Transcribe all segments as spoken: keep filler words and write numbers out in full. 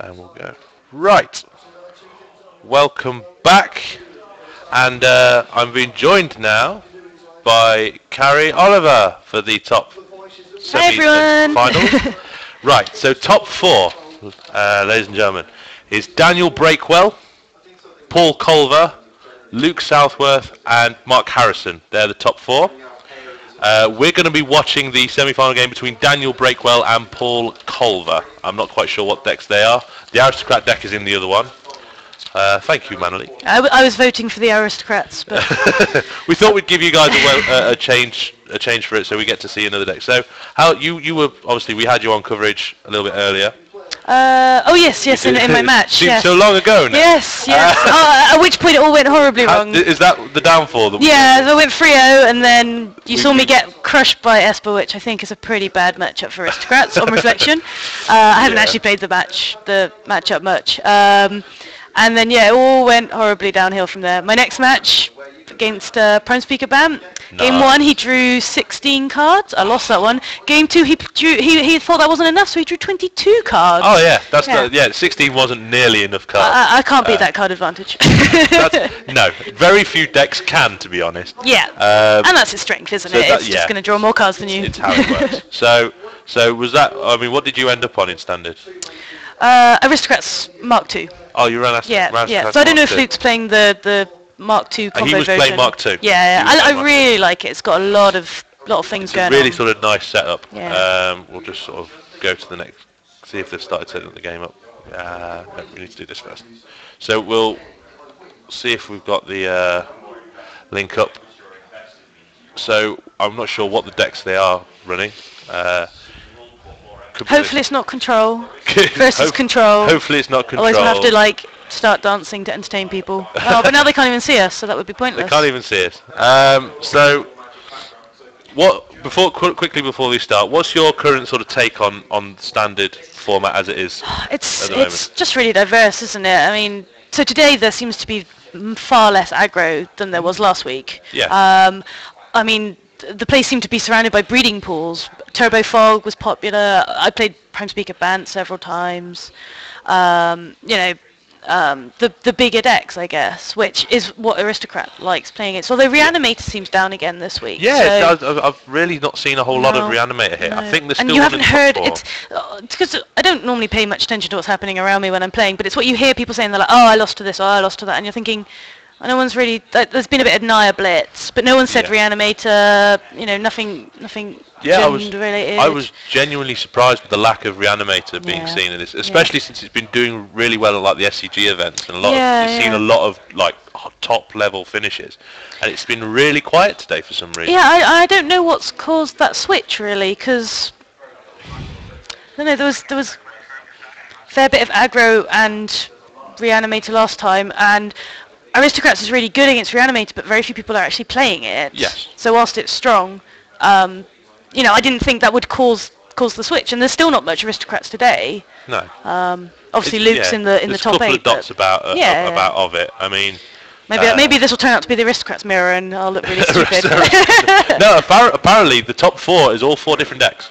and we'll go. Right, welcome back, and uh, I'm being joined now by Carrie Oliver for the top semi-finals. Right, so top four, uh, ladies and gentlemen, is Daniel Breakwell, Paul Culver, Luke Southworth and Mark Harrison. They're the top four. Uh, we're going to be watching the semi-final game between Daniel Breakwell and Paul Culver. I'm not quite sure what decks they are. The Aristocrat deck is in the other one. Uh, thank you, Manoli. I, w I was voting for the Aristocrats, but we thought we'd give you guys a, well, uh, a change, a change for it, so we get to see another deck. So, how you you were obviously we had you on coverage a little bit earlier. Uh, oh yes, yes, in, in my match. Seems yes. So long ago now. Yes, yes. Uh, at which point it all went horribly wrong. Is that the downfall? That yeah, we I went three oh, and then you we saw me get crushed by Esper, which I think is a pretty bad matchup for Aristocrats on reflection. Uh, I haven't yeah. actually played the match, the matchup much. Um, and then yeah, it all went horribly downhill from there. My next match against uh, Prime Speaker Bant. No. Game one, he drew sixteen cards. I lost that one. Game two, he drew. He he thought that wasn't enough, so he drew twenty-two cards. Oh yeah, that's yeah. The, yeah sixteen wasn't nearly enough cards. I, I can't beat uh, that card advantage. No, very few decks can, to be honest. Yeah, um, and that's its strength, isn't so it? That, it's yeah. just going to draw more cards than you. It's how it works. So so was that? I mean, what did you end up on in standard? Uh, Aristocrats Mark two. Oh, you ran. Yeah, ran yeah. So I don't know if Luke's playing the the. Mark two combo version. He was version. playing Mark two. Yeah, yeah. I, I really two. like it. It's got a lot of lot of things it's going. It's a really on. sort of nice setup. Yeah. Um, we'll just sort of go to the next, see if they've started setting the game up. Uh, no, we need to do this first. So we'll see if we've got the uh, link up. So I'm not sure what the decks they are running. Uh, hopefully it's not control versus Ho control. Hopefully it's not control. Always have to like. Start dancing to entertain people. Oh, but now they can't even see us, so that would be pointless. They can't even see us. Um, so, what before qu quickly before we start, what's your current sort of take on on standard format as it is? It's it's just really diverse, isn't it? I mean, so today there seems to be far less aggro than there was last week. Yeah. Um, I mean, the place seemed to be surrounded by breeding pools. Turbo Fog was popular. I played Prime Speaker Bant several times. Um, you know. Um, the the bigger decks, I guess, which is what Aristocrat likes playing it. So although Reanimator seems down again this week. Yeah, so I've, I've really not seen a whole no, lot of Reanimator here. No. I think there's still. And you haven't heard it because uh, I don't normally pay much attention to what's happening around me when I'm playing, but it's what you hear people saying. They're like, "Oh, I lost to this. Oh, I lost to that," and you're thinking, "No one's really." Th there's been a bit of Naya Blitz, but no one said yeah. Reanimator. You know, nothing, nothing. Yeah, I was. Related. I was genuinely surprised with the lack of Reanimator being yeah. seen in this, especially yeah. since it's been doing really well at like the S C G events, and a lot. Yeah, of, you've yeah. seen a lot of like top level finishes, and it's been really quiet today for some reason. Yeah, I I don't know what's caused that switch really, because no, no, there was there was a fair bit of aggro and Reanimator last time, and. Aristocrats is really good against Reanimator, but very few people are actually playing it. Yes. So whilst it's strong, um, you know, I didn't think that would cause cause the switch, and there's still not much Aristocrats today. No. Um, obviously, it's, Luke's yeah, in the in the top eight. There's a couple of dots about uh, yeah, up, about of it. I mean, maybe uh, maybe this will turn out to be the Aristocrats mirror, and I'll look really stupid. No, appara apparently the top four is all four different decks.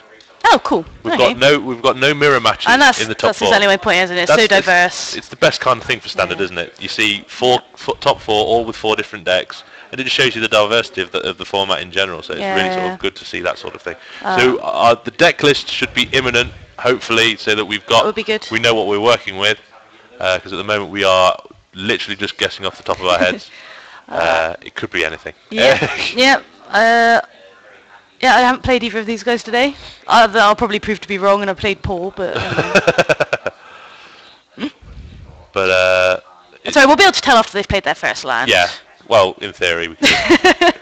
Oh, cool. We've okay. got no, we've got no mirror matches and that's, in the top that's four. That's exactly my point, isn't it? It's that's, so diverse. It's, it's the best kind of thing for standard, yeah. isn't it? You see four, four top four, all with four different decks, and it just shows you the diversity of the, of the format in general. So it's yeah, really yeah. sort of good to see that sort of thing. Uh, so uh, the deck list should be imminent, hopefully, so that we've got, that would be good. We know what we're working with, because uh, at the moment we are literally just guessing off the top of our heads. uh, uh, it could be anything. Yeah. yeah. Uh, Yeah, I haven't played either of these guys today. Uh, I'll probably prove to be wrong, and I played Paul, but. hmm? But uh. So we'll be able to tell after they've played their first land. Yeah. Well, in theory, we could.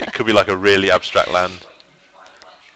It could be like a really abstract land.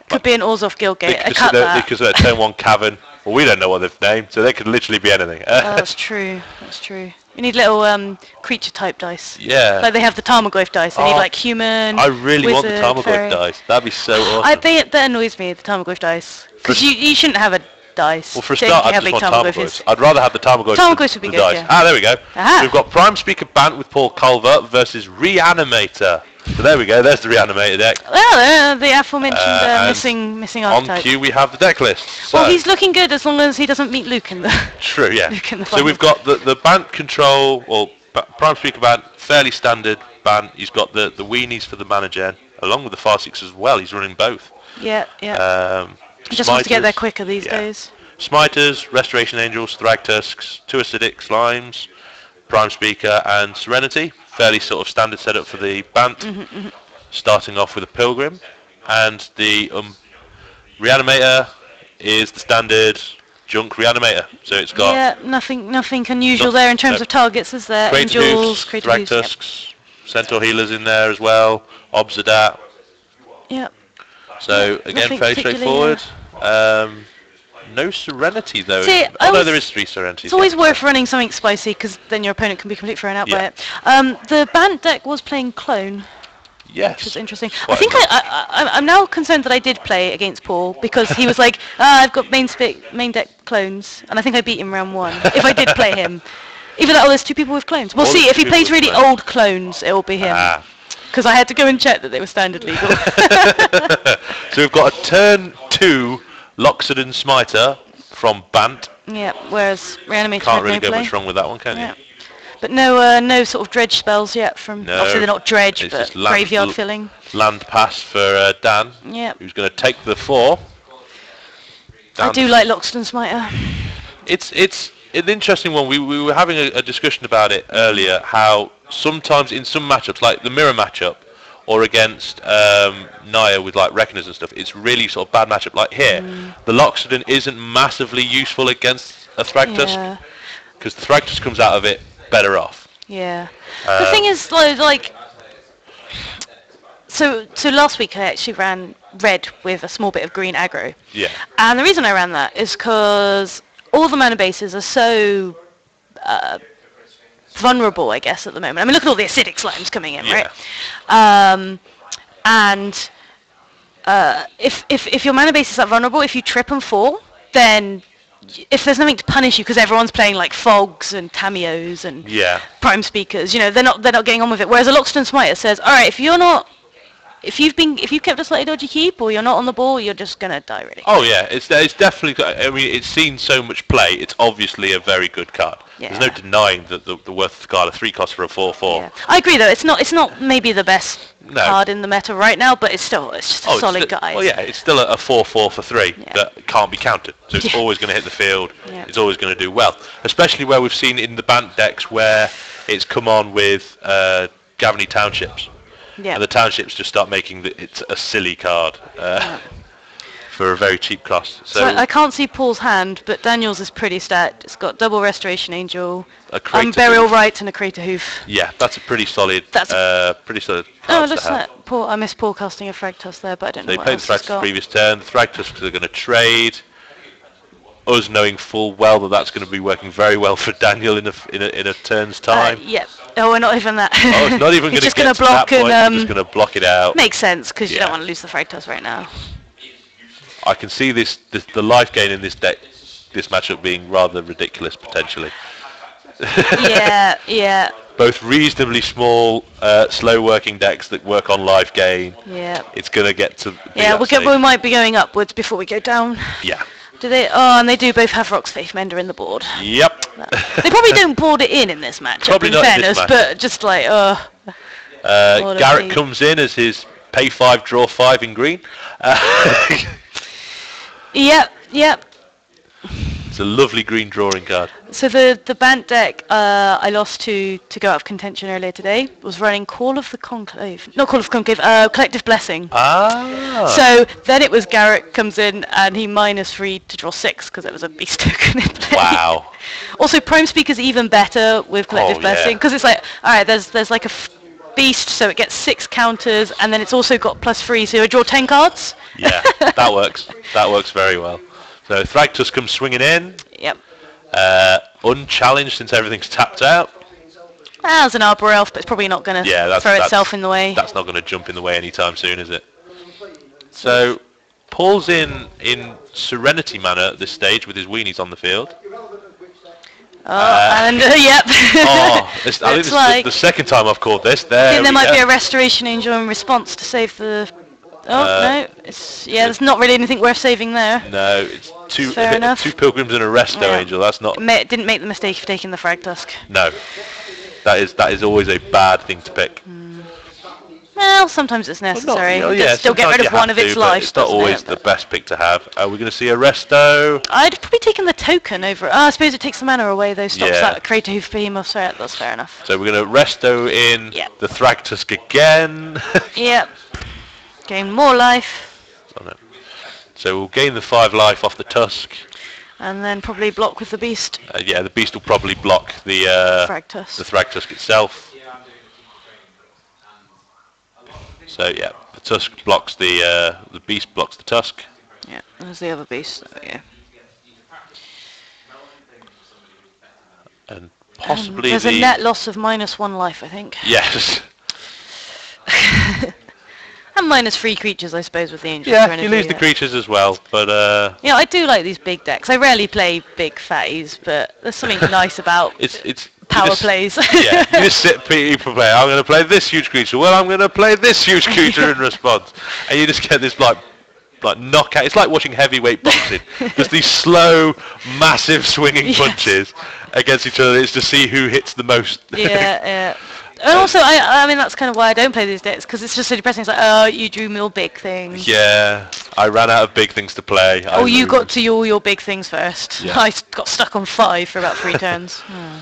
Could like, be an Orzhov Guildgate. I cut that. Because they're turn one cavern. Well, we don't know what they've named, so they could literally be anything. Oh, that's true. That's true. You need little um, creature type dice. Yeah. Like they have the Tarmogoyf dice. They oh, need like human. I really wizard, want the Tarmogoyf fairy. dice. That'd be so awesome. I think it, that annoys me, the Tarmogoyf dice. Because you, you shouldn't have a dice. Well, for a start, I just want Tarmogoyfs. I'd rather have the Tarmogoyf Tarmogoyfs would be good, dice. Yeah. Ah, there we go. Aha. We've got Prime Speaker Bant with Paul Culver versus Reanimator. So there we go, there's the Reanimator deck. Well, uh, the aforementioned uh, uh, missing missing archetype. On cue we have the deck list. So. Well, he's looking good as long as he doesn't meet Luke in the... True, yeah. Luke in the so we've got the, the Bant control, or Prime Speaker Bant, fairly standard Bant. He's got the, the weenies for the mana gen, along with the Farseeks as well. He's running both. Yeah, yeah. Um, he just wants to get there quicker these yeah. days. Smiters, Restoration Angels, Thragtusks, two Acidic Slimes, Prime Speaker and Serenity. Fairly sort of standard setup for the Bant. Mm-hmm, mm-hmm. Starting off with a Pilgrim. And the um, Reanimator is the standard junk Reanimator. So it's got... Yeah, nothing nothing unusual not, there in terms no. of targets, is there? Crater Hoof, Thragtusks, yep. Centaur Healers in there as well, Obzedat. Yep. So, yep. again, nothing fairly straightforward. Yeah. Um, No Serenity though, See, although there is three Serenities. It's always worth running something spicy because then your opponent can be completely thrown out yeah. by it. Um, the Bant deck was playing Clone. Yes. Which is interesting. I think I, I, I'm now concerned that I did play against Paul because he was like, ah, I've got main, spe main deck Clones, and I think I beat him round one, if I did play him. Even though, oh, there's two people with Clones. We'll All see, if he plays really clones. old Clones, it will be him. Ah. Because I had to go and check that they were standard legal. So we've got a turn two Loxodon Smiter from Bant. Yeah, whereas Reanimator can't really go play. much wrong with that one, can yeah. you? But no, uh, no sort of dredge spells yet from. No, obviously they're not dredge, it's but just land, graveyard filling. Land pass for uh, Dan. Yeah. Who's going to take the four? Dan. I do like Loxodon Smiter. It's it's an interesting one. We we were having a, a discussion about it earlier. How sometimes in some matchups, like the mirror matchup, or against um, Naya with like Reckoners and stuff, it's really sort of bad matchup. Like here, mm. the Loxodon isn't massively useful against a Thragtusk because yeah. the Thragtusk comes out of it better off. Yeah. Um, the thing is, though, like, so so last week I actually ran red with a small bit of green aggro. Yeah. And the reason I ran that is because all the mana bases are so Uh, vulnerable, I guess, at the moment. I mean, look at all the acidic slimes coming in, yeah. right? Um, and uh, if, if, if your mana base is that vulnerable, if you trip and fall, then if there's nothing to punish you, because everyone's playing like Fogs and Tameos and yeah. Prime Speakers, you know, they're not they're not getting on with it. Whereas a Loxodon Smiter says, all right, if you're not, if you've been, if you've kept a slightly dodgy keep, or you're not on the ball, you're just gonna die, really. Oh yeah, it's it's definitely. I mean, it's seen so much play. It's obviously a very good card. Yeah. There's no denying that the, the worth of the card, a three cost for a four four. Yeah. I agree, though. It's not it's not maybe the best no. card in the meta right now, but it's still it's just a oh, solid guy. Well, yeah, it's still a, a four four for three yeah. that can't be countered. So it's yeah. always gonna hit the field. Yeah. It's always gonna do well, especially where we've seen in the Bant decks where it's come on with uh, Gaveney Townships. Yeah. And the townships just start making the, it's a silly card uh, yeah. for a very cheap cost. So, so I, I can't see Paul's hand, but Daniel's is pretty stacked. It's got double Restoration Angel, a um, Burial Rite, and a Crater Hoof. Yeah, that's a pretty solid. That's uh, pretty solid. Oh, listen, to have. That Paul, I missed Paul casting a Thragtusk there, but I don't so know. They what played else the Thragtusk previous turn. The Thragtusks are going to trade. Us knowing full well that that's going to be working very well for Daniel in a in a, in a turn's time. Uh, yep. Oh, we're not even that. Oh, it's not even going to get to that point. Um, just going to block it out. Makes sense because yeah. you don't want to lose the Thragtusk right now. I can see this, this the life gain in this deck, this matchup being rather ridiculous potentially. Yeah, yeah. Both reasonably small, uh, slow-working decks that work on life gain. Yeah. It's going to get to. Yeah, we we'll we might be going upwards before we go down. Yeah. Do they? Oh, and they do both have Rock's Faith Mender in the board. Yep. They probably don't board it in in this match. Probably in not fairness, in this match. But just like, oh. Uh, Garruk comes in as his pay five, draw five in green. Uh, yep, yep. It's a lovely green drawing card. So the the Bant deck uh, I lost to to go out of contention earlier today was running Call of the Conclave, not Call of the Conclave, uh, Collective Blessing. Ah. So then it was Garruk comes in and he minus three to draw six because it was a Beast token in play. Wow. Also, Prime Speaker's even better with Collective oh, Blessing because yeah. it's like, all right, there's there's like a f Beast, so it gets six counters, and then it's also got plus three, so you draw ten cards. Yeah, that works. That works very well. So Thragtusk comes swinging in. Yep. Uh, unchallenged since everything's tapped out. Well, it's an Arbor Elf, but it's probably not going to yeah, throw that's, itself in the way. That's not going to jump in the way anytime soon, is it? So Paul's in in Serenity manner at this stage with his weenies on the field. Oh, uh, and uh, yep. Oh, it's, I think it's like the, the second time I've called this. There I think there might go. be a Restoration Angel in response to save the... Oh, uh, no. It's, yeah, there's not really anything worth saving there. No, it's two, Fair enough. two Pilgrims and a Resto yeah. Angel. That's not... Ma didn't make the mistake of taking the Thragtusk. No. That is, that is always a bad thing to pick. Mm. Well, sometimes it's necessary. Well, not, you know, yeah, still get rid of one of its life. It's not always the best pick to have. Are we going to see a resto? I'd probably taken the token over. Oh, I suppose it takes the mana away though. Stops yeah. that Crater Hoof behemoth. So that's fair enough. So we're going to resto in yep. the Thragtusk again. Yep. Gain more life. Oh, no. So we'll gain the five life off the tusk. And then probably block with the beast. Uh, yeah, the beast will probably block the uh, Thragtusk. The Thragtusk itself. So yeah, the tusk blocks the uh, the beast blocks the tusk. Yeah, there's the other beast. Oh, yeah. And possibly um, there's the a net loss of minus one life, I think. Yes. And minus three creatures, I suppose, with the angel. Yeah, you lose the creatures as well, but uh. Yeah, I do like these big decks. I rarely play big fatties, but there's something nice about. It's it's. Power just, plays. Yeah, you just sit, you prepare. I'm going to play this huge creature. Well, I'm going to play this huge creature yeah. in response, and you just get this like, like knockout. It's like watching heavyweight boxing. Just these slow, massive swinging yes. punches against each other. It's to see who hits the most. Yeah, yeah. And also, I, I mean, that's kind of why I don't play these decks, because it's just so depressing. It's like, oh, you drew me all big things. Yeah, I ran out of big things to play. Oh, I you moved. got to all your big things first. Yeah. I got stuck on five for about three turns. Hmm.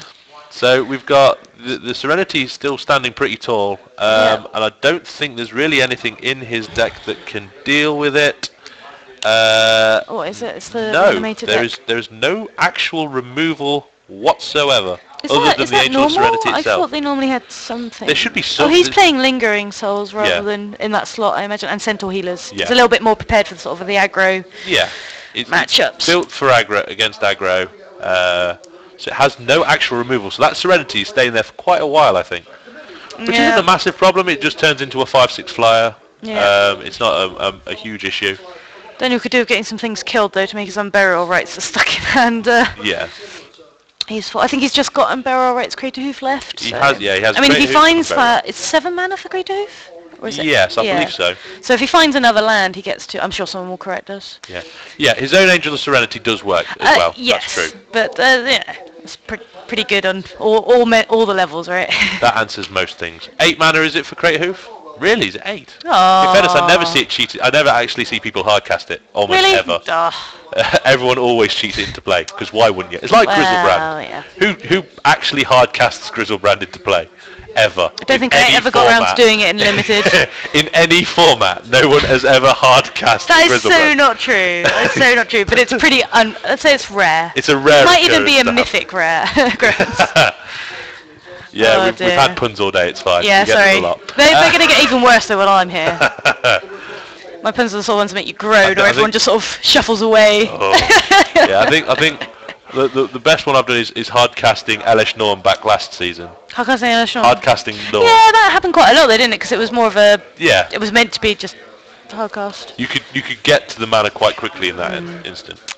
So we've got the, the Serenity still standing pretty tall, um, yeah. and I don't think there's really anything in his deck that can deal with it. Uh, oh, is it? It's the no, animated there deck. is there is no actual removal whatsoever, is other that, than the Angel of Serenity itself. I thought they normally had something. There should be something. Oh, he's playing Lingering Souls rather yeah. than in that slot, I imagine, and Centaur Healers. Yeah. He's a little bit more prepared for the sort of the aggro yeah. it's matchups. Built for aggro against aggro. Uh, So it has no actual removal. So that Serenity is staying there for quite a while, I think. Which yeah. isn't a massive problem. It just turns into a five six flyer. Yeah. Um, it's not a, a, a huge issue. Then you could do getting some things killed, though, to make his Unburial Rites stuck in hand. Uh, yeah. He's, I think he's just got Unburial Rites Crater Hoof left. He so. has, yeah. He has I mean, if he finds that... It's seven mana for Crater Hoof? Or is it? Yes, I yeah. believe so. So if he finds another land, he gets to... I'm sure someone will correct us. Yeah. Yeah, his own Angel of Serenity does work as uh, well. Yes, that's true. But, uh, yeah... It's pre pretty good on all all, me all the levels, right? That answers most things. Eight mana is it for Crater Hoof? Really, is it eight? Aww. In fairness, I never see it cheated. I never actually see people hardcast it, almost really? ever. Everyone always cheats it into play because why wouldn't you? It's like well, Grizzlebrand. Yeah. Who who actually hardcasts Grizzlebrand into play? Ever. I don't think I ever format. got around to doing it in limited. In any format, no one has ever hard cast. That is so not true. That's so not true. But it's pretty. Un I'd say it's rare. It's a rare. It might even be a mythic rare. yeah, oh we've, we've had puns all day. It's fine. Yeah, we sorry. Get a lot. They, they're going to get even worse though while I'm here. My puns are the sort of ones that make you groan, or everyone just sort of shuffles away. Oh. Yeah, I think. I think. The, the, the best one I've done is, is hardcasting Elish Norm back last season. Hardcasting Elish Norm? Hardcasting Norm. Yeah, that happened quite a lot though, didn't it? Because it was more of a... Yeah. It was meant to be just hardcast. You could you could get to the mana quite quickly in that mm. in, instant.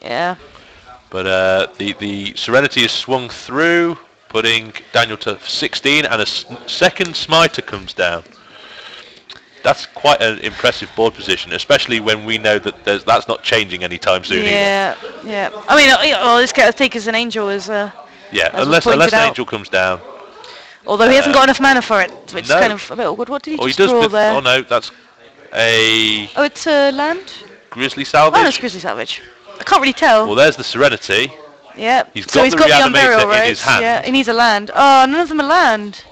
Yeah. But uh, the, the Serenity is swung through, putting Daniel to sixteen, and a s second Smiter comes down. That's quite an impressive board position, especially when we know that there's, that's not changing anytime soon. Yeah, either. yeah. I mean, all this guy I think is an angel is. Uh, yeah, unless unless an angel comes down. Although he uh, hasn't got enough mana for it, which no. is kind of a bit awkward. What did he oh, just he does draw there? Oh no, that's a. Oh, it's a land. Grizzly Salvage. Oh, no, it's Grizzly Salvage. I can't really tell. Well, there's the Serenity. Yeah. He's got so he's the got Reanimator the in his hand. Yeah, he needs a land. Oh, none of them are land.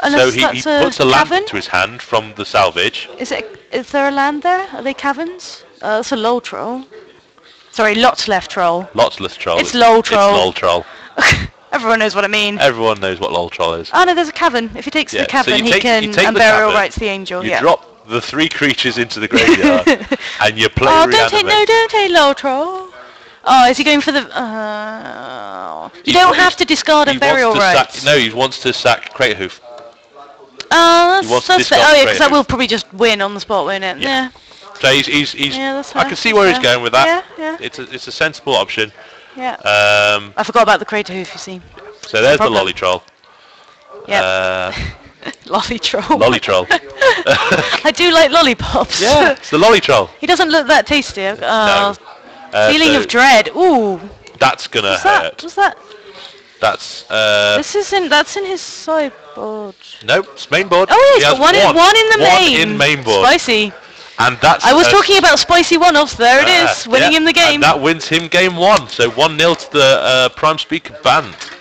Unless so he, he a puts a land cavern? to his hand from the salvage. Is it? Is there a land there? Are they caverns? Uh, that's a lol troll. Sorry, lots left troll. Lots left troll. It's lol troll. It's lol troll. Everyone knows what I mean. Everyone knows what lol troll is. Oh no, there's a cavern. If he takes yeah, the cavern, so he take, can and burial rights the angel. You yeah. drop the three creatures into the graveyard, and you play. Oh, don't take no, don't take lol troll. Oh, is he going for the... Uh, you he don't have to discard and burial rights. No, he wants to sack Crater Hoof. Oh, that's suspect. Oh, yeah, because that will probably just win on the spot, won't it? Yeah. yeah. So he's, he's, he's yeah, I can see where yeah. he's going with that. Yeah, yeah. It's a, it's a sensible option. Yeah. Um, I forgot about the Crater Hoof, you see. So there's no the lolly troll. Yeah. Uh, lolly troll. Lolly troll. I do like lollipops. Yeah, it's the lolly troll. He doesn't look that tasty. Uh, no. uh, feeling so of dread. Ooh. That's gonna What's hurt. That? What's that? That's. Uh, this isn't. That's in his sideboard. Nope, it's main board. Oh, yeah, it's one, one, in, one in the one main. One in main board. Spicy. And that's. I was talking about spicy one-offs. There it uh, is, winning yeah, him the game. And that wins him game one. So one nil to the uh, Prime Speaker Bant.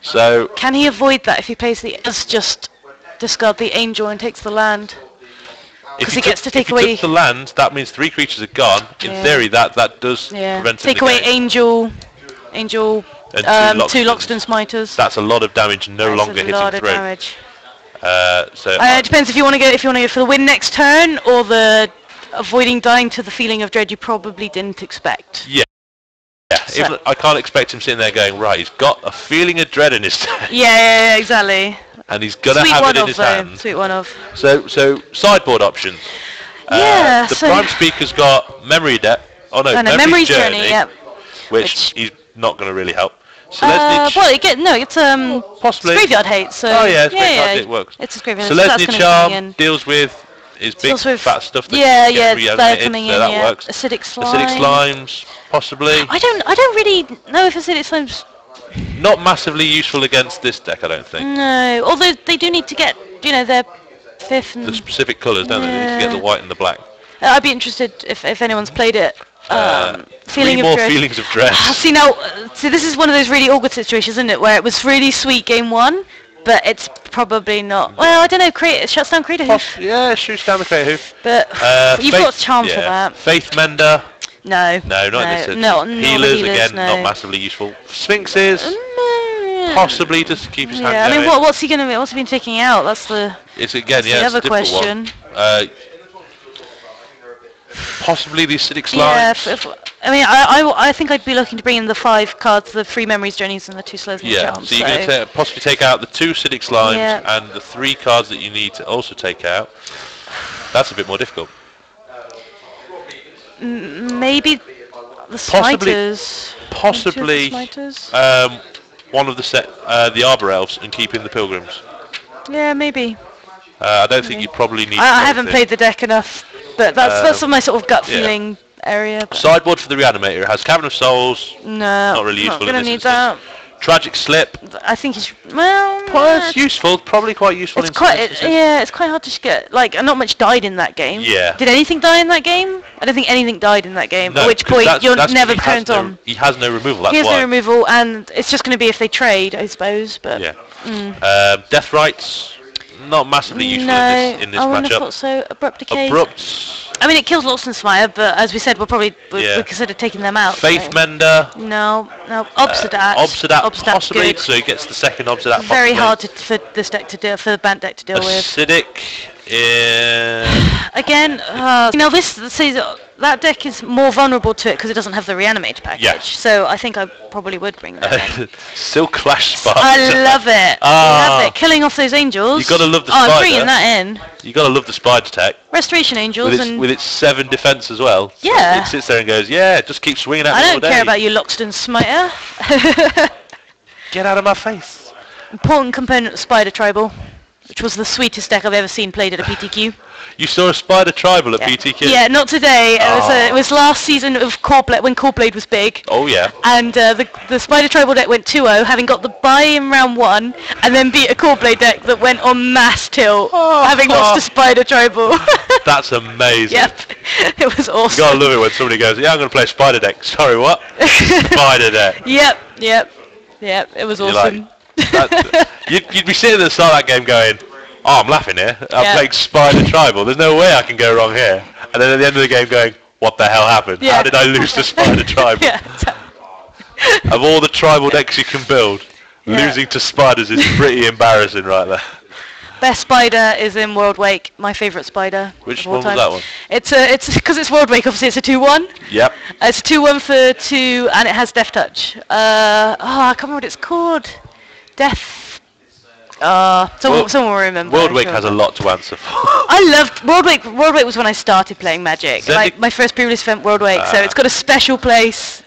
So. Can he avoid that if he plays the as just discard the angel and takes the land? Because he, he gets to take if away he the land. That means three creatures are gone. In yeah. theory, that that does yeah. prevent take him the away game. angel, angel. And two, um, two Loxodon Smiters. That's a lot of damage. No that's longer a hitting lot of through. Damage. Uh, so uh, it depends if you want to go if you want to go for the win next turn or the avoiding dying to the feeling of dread you probably didn't expect. Yeah. Yeah. So. Even, I can't expect him sitting there going right. He's got a feeling of dread in his hand. Yeah, yeah, yeah, exactly. And he's gonna Sweet have it in his though. hand. Sweet one of. So so sideboard options. Yeah. Uh, the so Prime Speaker's got memory debt. Oh no, oh, no memory's, memory's journey. journey yeah. Which, which he's not going to really help. So uh, well, it get, no, it's um, possibly graveyard hate. So oh yeah, it's yeah, yeah, it works. It's graveyard. So Leslie Charm deals with his big with fat stuff. That yeah, yeah, they're animated, coming so in. That yeah. works. Acidic slime. Acidic slimes, possibly. I don't, I don't really know if acidic slimes. Not massively useful against this deck, I don't think. No, although they do need to get, you know, their fifth. And the specific colours, don't yeah. they? They need to get the white and the black. Uh, I'd be interested if if anyone's played it. Uh, um, feeling three of more dread. feelings of dread. Ah, see now, see this is one of those really awkward situations, isn't it? Where it was really sweet game one, but it's probably not. Well, I don't know. Create it shuts down Crater Hoof. Yeah, shoots down the Crater Hoof. But uh, you've faith, got charm yeah. for that. Faith Mender. No. No, not no, in this. No, healers, healers again, no. not massively useful. Sphinxes. Mm. Possibly just to keep his yeah, hand. Yeah, I mean, what, what's he gonna? What's he been taking out? That's the. It's again, that's yeah, the other it's a question. Uh, Possibly the acidic slime. Yeah, if, if, I mean, I, I, I think I'd be looking to bring in the five cards, the three memories, journeys, and the two slows. Yeah, charms, so you're so. going to possibly take out the two acidic slimes yeah. and the three cards that you need to also take out. That's a bit more difficult. M maybe the smiters. Possibly, possibly smiters? Um, one of the set, uh, the arbor elves, and keep in the pilgrims. Yeah, maybe. Uh, I don't maybe. think you probably need. I, I haven't played the deck enough. But that's um, that's my sort of gut feeling yeah. area. Sideboard for the Reanimator. It has Cavern of Souls. No, not really useful. Not gonna in this need that. Tragic Slip. I think it's well. Well, it's useful. Probably quite useful. It's in quite it, yeah. It's quite hard to get. Like, not much died in that game. Yeah. Did anything die in that game? I don't think anything died in that game. No, at which point that's, you're that's never turned no, on. He has no removal. That's he has why. no removal, and it's just going to be if they trade, I suppose. But yeah. Mm. Uh, Death Rites. Not massively useful no, in this, in this I matchup. I thought so. Abrupt Decay. Abrupt. I mean, it kills Loxodon Smiter, but as we said, we'll probably we yeah. consider taking them out. Faith so. Mender. No, no. Obzedat. Uh, Obzedat, Obzedat possibly. Good. So he gets the second Obzedat. Very possibly. hard to, for this deck to deal, for the Bant deck to deal Acidic, with. Acidic. Again, uh, you know, this see that deck is more vulnerable to it because it doesn't have the Reanimator package. Yeah. So I think I probably would bring that. Still Clash Sparks. I love it. Ah. I love it. Killing off those angels. You gotta love the oh, spider. I'm bringing that in. You gotta love the spider tech. Restoration angels with its, and with its seven defense as well. Yeah. It sits there and goes, yeah, just keep swinging at me all day. I don't care about you, Loxodon Smiter. Get out of my face. Important component of Spider Tribal, which was the sweetest deck I've ever seen played at a P T Q. You saw a Spider Tribal at yeah. B T Q? Yeah, not today. Oh. It, was a, it was last season of Core Blade, when Core Blade was big. Oh, yeah. And uh, the, the Spider Tribal deck went two oh, having got the bye in round one, and then beat a Core Blade deck that went on mass tilt, oh, having oh. lost to Spider Tribal. That's amazing. Yep. It was awesome. You gotta love it when somebody goes, yeah, I'm going to play a Spider deck. Sorry, what? Spider deck. Yep, yep, yep. It was You're awesome. Like, you'd, you'd be sitting at the start of that game going, oh, I'm laughing here. I'm yeah. playing Spider Tribal. There's no way I can go wrong here. And then at the end of the game going, what the hell happened? Yeah. How did I lose to Spider Tribal? Of all the tribal decks you can build, yeah. losing to spiders is pretty embarrassing right there. Best spider is in Worldwake, my favourite spider. Which one was that one? It's a, it's because it's Worldwake, obviously it's a two one. Yep. It's a two one for two and it has Death Touch. Uh, oh, I can't remember what it's called. Death... Uh, someone, well, someone will remember. Worldwake sure. has a lot to answer for. I loved Worldwake. Worldwake was when I started playing Magic. Zendi my, my first previous event, Worldwake, uh, so it's got a special place.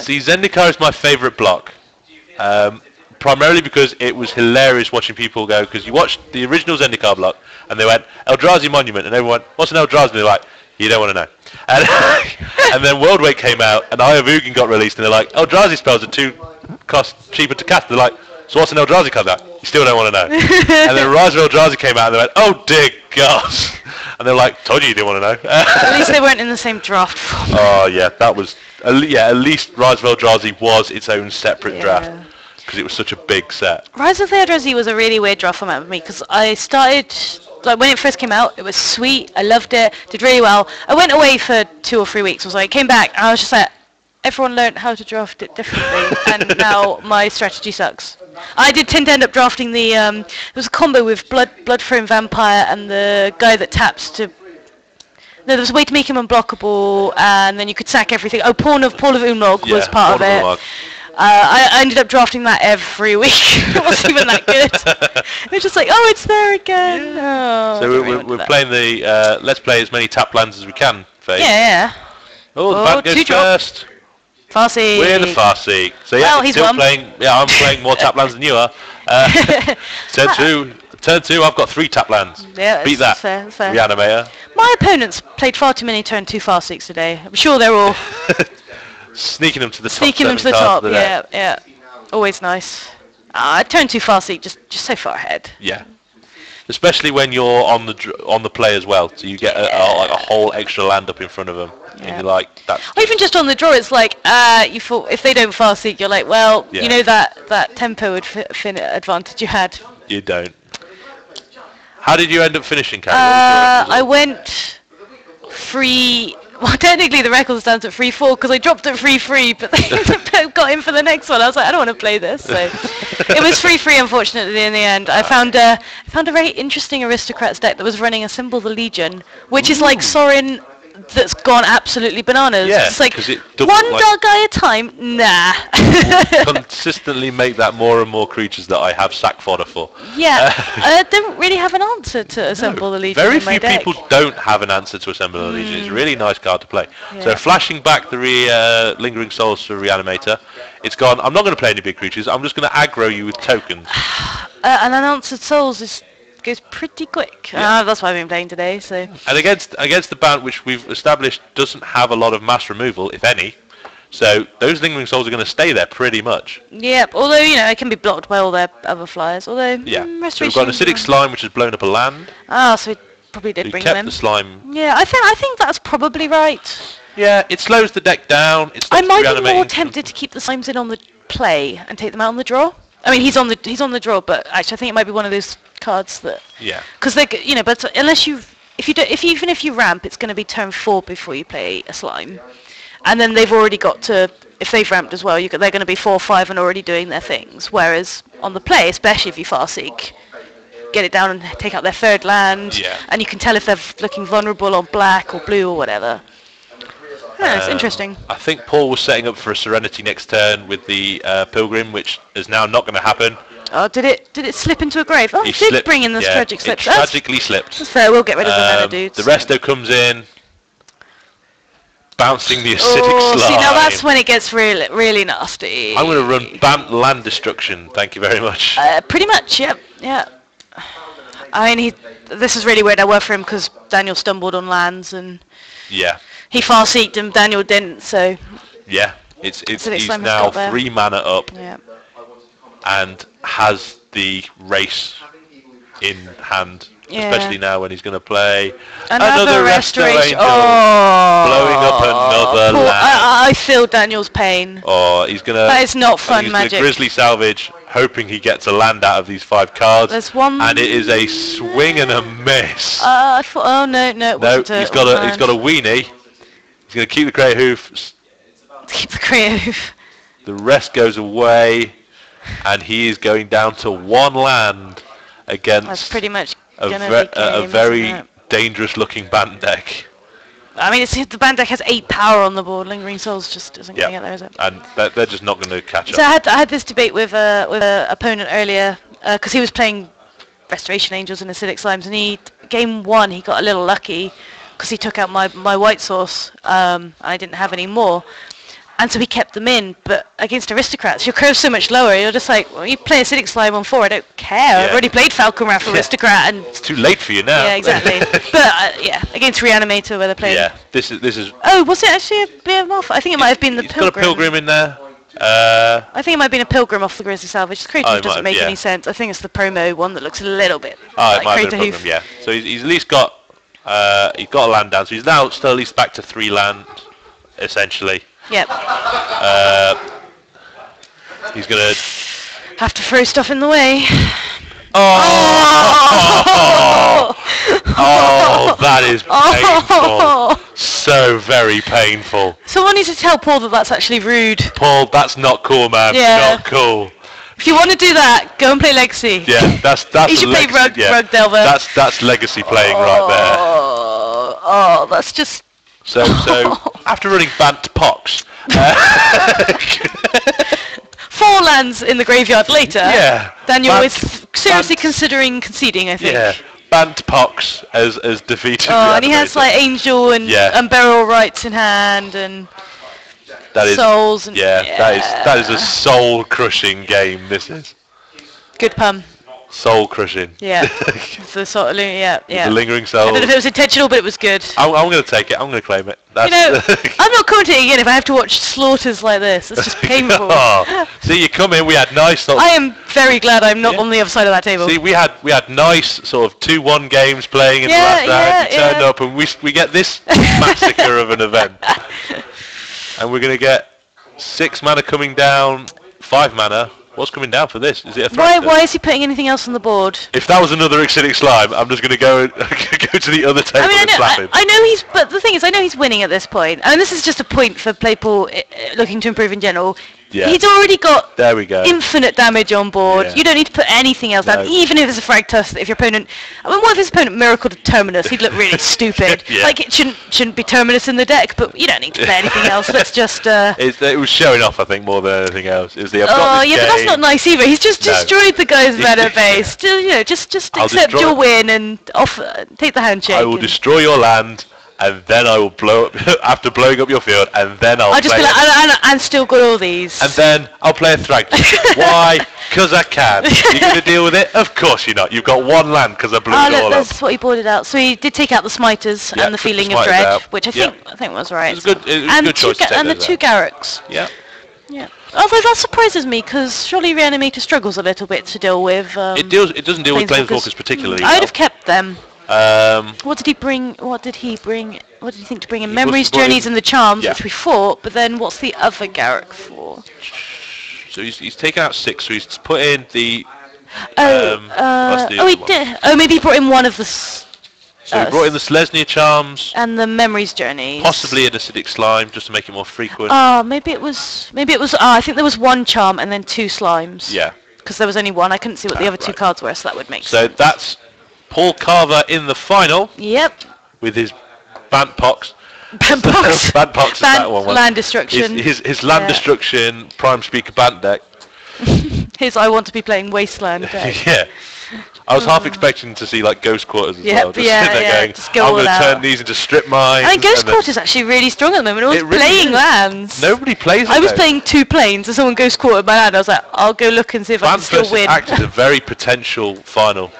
See, Zendikar is my favourite block, um, primarily because it was hilarious watching people go, because you watched the original Zendikar block, and they went, Eldrazi Monument, and everyone, what's an Eldrazi? And they're like, you don't want to know. And, and then Worldwake came out, and Eye of Ugin got released, and they're like, Eldrazi spells are too cost cheaper to cast. They're like, so what's an Eldrazi comes out? You still don't want to know. And then Raza Eldrazi came out and they went, oh dear gosh. And they're like, told you you didn't want to know. At least they weren't in the same draft form. Oh yeah, that was, uh, yeah, at least Raza Eldrazi was its own separate yeah. draft. Because it was such a big set. Rise of Eldrazi was a really weird draft format for me, because I started, like when it first came out, it was sweet, I loved it, did really well. I went away for two or three weeks, I was like, came back, and I was just like, everyone learned how to draft it differently, and now my strategy sucks. I did tend to end up drafting the, um, there was a combo with Blood, Bloodthrone Vampire and the guy that taps to, no, there was a way to make him unblockable, and then you could sack everything. Oh, Pawn of, Pawn of Umlog yeah, was part Pawn of it. Of Uh, I, I ended up drafting that every week. It wasn't even that good. It was just like, oh, it's there again. Yeah. Oh, so we're, we're playing the, uh, let's play as many tap lands as we can phase. Yeah, yeah. Oh, the oh, Bant goes first. Farseek. We're the Farseek. So yeah, well, he's still won. Playing, yeah, I'm playing more tap lands than you are. Uh, turn two. Turn two, I've got three tap lands. Yeah, beat that. Fair, fair. Reanimator. My opponents played far too many turn two Farseeks today. I'm sure they're all... Sneaking them to the top. Sneaking them to the top, to the yeah, net. yeah. Always nice. Ah, turn too far, Seek, just just so far ahead. Yeah. Especially when you're on the dr on the play as well, so you get yeah. a, a, like a whole extra land up in front of them, yeah. and you're like, that's... Or even just on the draw, it's like, uh, you thought if they don't far Seek, you're like, well, yeah. you know that that tempo would fi fin advantage you had. You don't. How did you end up finishing, Karen? Uh, I went free. Well, technically the record stands at three four because I dropped at three three, but they got in for the next one. I was like, I don't want to play this. So it was three three, unfortunately, in the end. I found a, I found a very interesting Aristocrats deck that was running a symbol, the Legion, which Ooh. is like Sorin that's gone absolutely bananas. Yeah, it's like, it one like dark guy a time? Nah. Consistently make that more and more creatures that I have sack fodder for. Yeah, I don't really have an answer to Assemble no, the Legion. Very few my deck. people don't have an answer to Assemble mm. the Legion. It's a really nice card to play. Yeah. So flashing back the re, uh, Lingering Souls for Reanimator, it's gone, I'm not going to play any big creatures, I'm just going to aggro you with tokens. uh, and unanswered Souls is... goes pretty quick. Yeah. Uh, that's why I've been playing today. So and against against the Bant, which we've established doesn't have a lot of mass removal, if any, so those Lingering Souls are going to stay there pretty much. Yep. Although you know it can be blocked by all their other flyers. Although yeah. Mm, so we've got an Acidic Slime which has blown up a land. Ah, so it probably did so bring kept them in. the slime. Yeah, I think I think that's probably right. Yeah, it slows the deck down. It I might be more tempted to keep the slimes in on the play and take them out on the draw. I mean, he's on the he's on the draw, but actually, I think it might be one of those cards that yeah, because they you know, but unless you if you do if you, even if you ramp, it's going to be turn four before you play a slime, and then they've already got to if they've ramped as well, you they're going to be four five and already doing their things. Whereas on the play, especially if you Farseek, get it down and take out their third land, yeah. and you can tell if they're looking vulnerable on black or blue or whatever. Yeah, it's um, interesting. I think Paul was setting up for a Serenity next turn with the uh, Pilgrim, which is now not going to happen. Oh, did it Did it slip into a grave? Oh, he it slipped, did bring in the yeah, tragic slip. It tragically that's, slipped. That's fair, we'll get rid of um, the dudes. The Resto comes in, bouncing the Acidic oh, Slime. See, now that's when it gets really, really nasty. I'm going to run Bant Land Destruction, thank you very much. Uh, pretty much, yeah. yeah. I mean, he, this is really weird, I work for him because Daniel stumbled on lands and... Yeah. He Farseeked him, Daniel didn't, so... Yeah, it's, it's, he's now three mana up yeah. and has the race in hand, yeah. especially now when he's going to play another, another Restoration Angel, oh, blowing up another Paul, land. I, I feel Daniel's pain. Oh, he's going to... That is not fun he's Magic. He's going to Grizzly Salvage, hoping he gets a land out of these five cards. There's one... And it is a swing and a miss. Uh, I thought, oh, no, no, it wasn't no, he's got a, he's got a weenie. He's going to keep the Crater Hoof. Keep the Crater Hoof. The rest goes away, and he is going down to one land against That's pretty much a, ve game, a very dangerous-looking Bant deck. I mean, it's, the Bant deck has eight power on the board. Lingering Souls just isn't yep. going to get there, is it? And they're, they're just not going to catch so up. So I had I had this debate with uh, with an opponent earlier. because uh, he was playing Restoration Angels and Acidic Slimes, and he, game one, he got a little lucky because he took out my, my white source, um, and I didn't have any more. And so he kept them in, but against Aristocrats, your curve's so much lower, you're just like, well, you play Acidic Slime on four, I don't care, yeah. I've already played Falcon Wrath Aristocrat, and... It's too late for you now. Yeah, exactly. But, uh, yeah, against Reanimator, where they're playing... Yeah, this is... This is oh, was it actually a B M F? I think it might have been the Pilgrim. Got a Pilgrim in there. Uh, I think it might have been a Pilgrim off the Grizzly Salvage. The Crater Hoof doesn't make yeah. any sense. I think it's the promo one that looks a little bit oh, like it might Crater have been a Pilgrim, Hoof. Yeah. So he's, he's at least got... Uh, he's got a land down, so he's now still at least back to three land, essentially. Yep. Uh, he's gonna have to throw stuff in the way. Oh! Oh! Oh, oh, oh that is oh. painful. So very painful. Someone needs to tell Paul that that's actually rude. Paul, that's not cool, man. Yeah. Not cool. If you want to do that, go and play Legacy. Yeah, that's that's. You should play Rug, yeah. Rug Delver. That's that's Legacy playing oh, right there. Oh, that's just. So, so after running Bant Pox, uh, four lands in the graveyard later. Yeah, then you're always seriously Bant, considering conceding. I think. Yeah, Bant Pox as as defeated. Oh, and he has like Angel and yeah. and Burial Rites in hand and that is, Souls and yeah, yeah, that is that is a soul crushing game. This is good pun. Soul crushing. Yeah. The sort of yeah, yeah. The Lingering Souls. I don't know if it was intentional, but it was good. I'm, I'm going to take it. I'm going to claim it. That's you know, I'm not commenting again if I have to watch slaughters like this. It's just painful. Oh, see, you come in. We had nice. Sort of I am very glad I'm not yeah. on the other side of that table. See, we had we had nice sort of two-one games playing in yeah, the last round. Yeah, you turned yeah. up, and we we get this massacre of an event, and we're going to get six mana coming down, five mana. What's coming down for this? Is it a why? Why is he putting anything else on the board? If that was another Acidic Slime, I'm just going to go go to the other table I mean, and I know, slap him. I, I know he's, but the thing is, I know he's winning at this point. I mean, this is just a point for people looking to improve in general. Yeah. He's already got there we go. infinite damage on board. Yeah. You don't need to put anything else no. down, even if it's a Thragtusk. If your opponent, I mean, what if his opponent miracle Terminus? He'd look really stupid. Yeah. Like it shouldn't shouldn't be Terminus in the deck, but you don't need to play anything else. Let's just. Uh, it's, it was showing off, I think, more than anything else. Is the I've got oh this yeah, game. But that's not nice either. He's just no. destroyed the guy's mana base. Just, you know, just just I'll accept your win and off uh, take the handshake. I will destroy your land. And then I will blow up after blowing up your field, and then I'll. I'll just play be like, and, and, and still got all these. And then I'll play a Thragtusk. Why? Because I can. You gonna deal with it? Of course you're not. You've got one land because I blew oh, it look, all that's up. That's what he boarded out. So he did take out the Smiters yeah, and the Feeling the of Dread, out. Which I think yeah. I think was right. It was good. It was and a good choice. To and the two Garruks. Yeah. Yeah. Although that surprises me, because surely Reanimator struggles a little bit to deal with. Um, it deals. It doesn't deal with Planeswalkers particularly. I'd well. have kept them. Um, what did he bring? What did he bring? What did he think to bring in? Memories, Journeys, in, and the Charms, yeah. which we fought. But then, what's the other Garruk for? So he's he's taken out six. So he's put in the. Oh, um, uh, the oh, he did. Oh, maybe he brought in one of the. S so uh, he brought in the Selesnya Charms. And the Memories, Journeys. Possibly an Acidic Slime, just to make it more frequent. Ah, uh, maybe it was. Maybe it was. Ah, uh, I think there was one Charm and then two Slimes. Yeah. Because there was only one. I couldn't see what ah, the other right. two cards were, so that would make so sense. So that's. Paul Culver in the final. Yep. With his Bant Pox. Bant Pox. Bant Pox is that one. Land Destruction. His, his, his Land yeah. Destruction Prime Speaker Bant deck. His I want to be playing Wasteland deck. yeah. I was oh. half expecting to see like Ghost Quarters as yep, well. Just yeah, there yeah. Going, just go I'm going to turn these into strip mines. I think Ghost Quarters is actually really strong at the moment. Everyone's really playing is. lands. Nobody plays I it was though. playing two planes and someone Ghost Quartered my land. I was like, I'll go look and see if Bant I can still win. Bant versus Act is a very potential final.